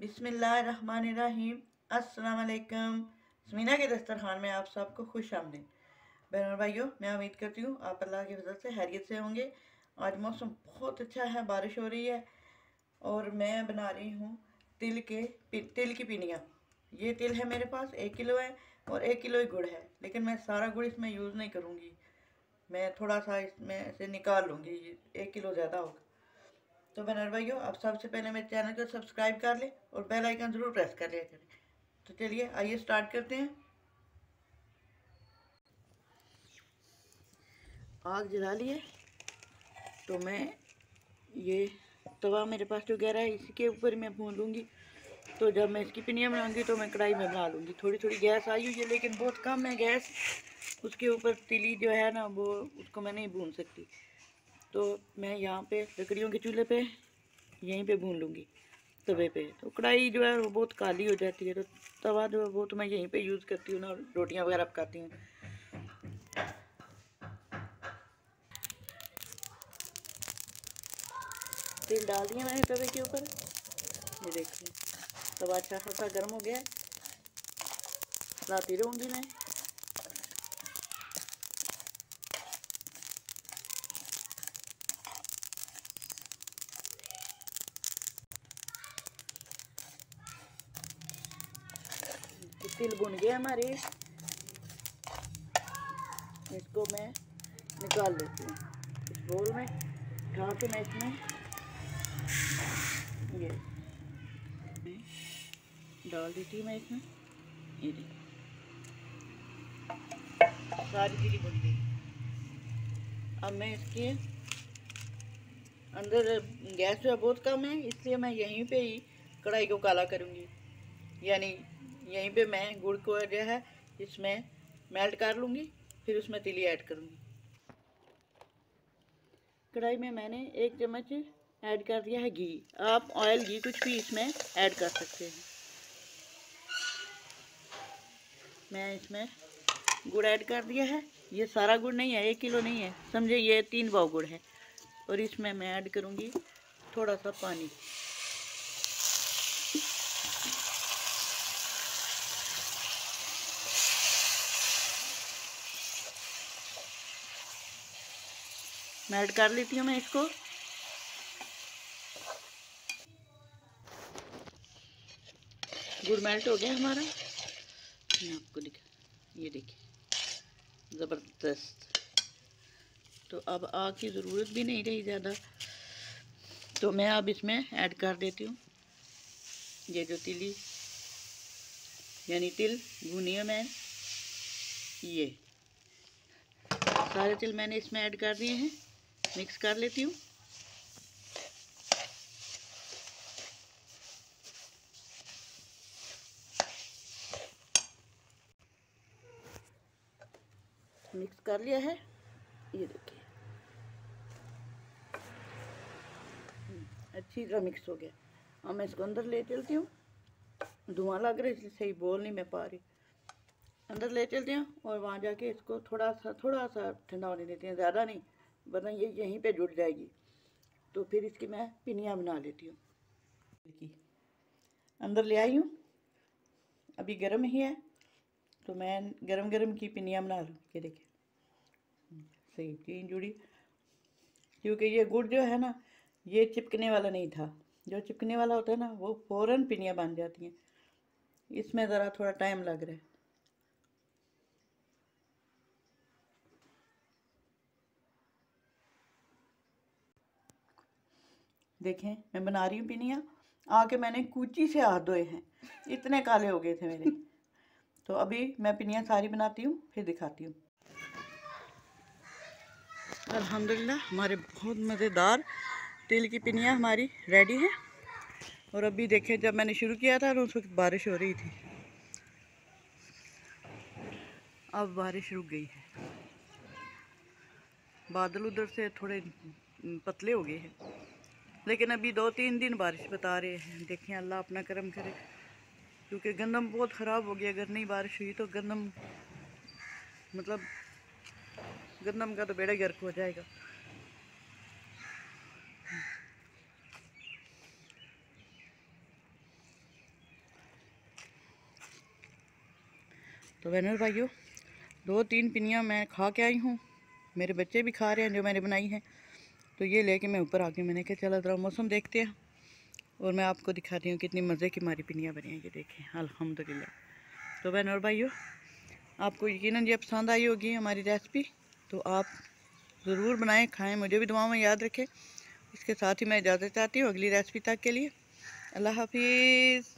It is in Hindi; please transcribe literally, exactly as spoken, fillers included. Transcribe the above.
बिस्मिल्लाहिर्रहमानिर्रहीम। अस्सलाम वालेकुम। समीना के दस्तरखान में आप सबको खुश आमदीद। बहनों भाइयों, मैं उम्मीद करती हूँ आप अल्लाह की फजल से खैरियत से होंगे। आज मौसम बहुत अच्छा है, बारिश हो रही है और मैं बना रही हूँ तिल के तिल की पिनियाँ। ये तिल है मेरे पास, एक किलो है और एक किलो ही गुड़ है, लेकिन मैं सारा गुड़ इसमें यूज़ नहीं करूँगी, मैं थोड़ा सा इसमें से निकाल लूँगी, एक किलो ज़्यादा होगा। तो बहन भाइयों, आप सबसे पहले मेरे चैनल को सब्सक्राइब कर लें और बेल आइकन ज़रूर प्रेस कर लिया करें। तो चलिए आइए स्टार्ट करते हैं। आग जला लिए, तो मैं ये तवा मेरे पास जो गहरा है इसी के ऊपर मैं भून लूँगी। तो जब मैं इसकी पिनियाँ बनाऊँगी तो मैं कढ़ाई में बना लूँगी। थोड़ी थोड़ी गैस आई हुई है लेकिन बहुत कम है गैस, उसके ऊपर तिली जो है ना वो उसको मैं नहीं भून सकती। तो मैं यहाँ पे लकड़ियों के चूल्हे पे यहीं पे भून लूँगी तवे पे। तो कढ़ाई जो है वो बहुत काली हो जाती है, तो तवा जो है वो तो मैं यहीं पे यूज़ करती हूँ ना, रोटियाँ वगैरह पकाती हूँ। तेल डाल दिया मैंने तवे के ऊपर, ये देखिए तवा अच्छा खासा गर्म हो गया, लाती रहूँगी मैं। तिल भुन गए हमारे, इसको मैं निकाल लेती हूँ इस बोल में, उठा के मैं इसमें ये डाल देती हूँ। मैं इसमें ये देखिए सारी तिल भुन गई। अब मैं इसके अंदर गैस जो है बहुत कम है, इसलिए मैं यहीं पे ही कढ़ाई को काला करूँगी, यानी यहीं पे मैं गुड़ को जो है इसमें मेल्ट कर लूँगी, फिर उसमें तिली ऐड करूँगी। कढ़ाई में मैंने एक चम्मच ऐड कर दिया है घी, आप ऑयल घी कुछ भी इसमें ऐड कर सकते हैं। मैं इसमें गुड़ ऐड कर दिया है, ये सारा गुड़ नहीं है, एक किलो नहीं है, समझे ये तीन पाव गुड़ है। और इसमें मैं ऐड करूँगी थोड़ा सा पानी, मेल्ट कर लेती हूँ मैं इसको। गुड़ मेल्ट हो गया हमारा, मैं आपको दिखा, ये देखिए ज़बरदस्त। तो अब आग की ज़रूरत भी नहीं रही ज़्यादा, तो मैं अब इसमें ऐड कर देती हूँ ये जो तिली यानी तिल भुनी है मैं, ये सारे तिल मैंने इसमें ऐड कर दिए हैं, मिक्स कर लेती हूँ। मिक्स कर लिया है, ये देखिए अच्छी तरह मिक्स हो गया। अब मैं इसको अंदर ले चलती हूँ, धुआं लग रहा है इसलिए सही बोल नहीं मैं पा रही। अंदर ले चलते हैं और वहाँ जाके इसको थोड़ा सा थोड़ा सा ठंडा होने देते हैं, ज़्यादा नहीं वरना ये यहीं पे जुड़ जाएगी। तो फिर इसकी मैं पिनियाँ बना लेती हूँ। अंदर ले आई हूँ, अभी गर्म ही है, तो मैं गरम गरम की पिनियाँ बना लूँ। ये देखिए सही तीन जुड़ी, क्योंकि ये गुड़ जो है ना ये चिपकने वाला नहीं था, जो चिपकने वाला होता है ना वो फ़ौरन पिनियाँ बन जाती हैं, इसमें ज़रा थोड़ा टाइम लग रहा है। देखें मैं बना रही हूँ पिनियाँ, आके मैंने कूची से हाथ धोए हैं, इतने काले हो गए थे मेरे। तो अभी मैं पिनियाँ सारी बनाती हूँ फिर दिखाती हूँ। अल्हम्दुलिल्लाह हमारे बहुत मज़ेदार तिल की पिनियाँ हमारी रेडी है। और अभी देखें जब मैंने शुरू किया था तो उस वक्त बारिश हो रही थी, अब बारिश रुक गई है, बादल उधर से थोड़े पतले हो गए हैं, लेकिन अभी दो तीन दिन बारिश बता रहे हैं। देखें अल्लाह अपना करम करे, क्योंकि गंदम बहुत ख़राब हो गया, अगर नहीं बारिश हुई तो गंदम मतलब गंदम का तो बेड़ा गर्क हो जाएगा। तो बहनों भाइयों, दो तीन पिनियाँ मैं खा के आई हूँ, मेरे बच्चे भी खा रहे हैं जो मैंने बनाई हैं। तो ये लेके मैं ऊपर आ गई, मैंने कहा चला ज़रा मौसम देखते हैं और मैं आपको दिखाती हूँ कितनी मज़े की हमारी पिनियाँ बनी हैं। ये देखें अल्हम्दुलिल्लाह। तो बहनों भाइयों, आपको यकीनन ये पसंद आई होगी हमारी रेसिपी, तो आप ज़रूर बनाएं, खाएं, मुझे भी दुआओं में याद रखें। इसके साथ ही मैं इजाज़त चाहती हूँ अगली रेसिपी तक के लिए। अल्लाह हाफिज़।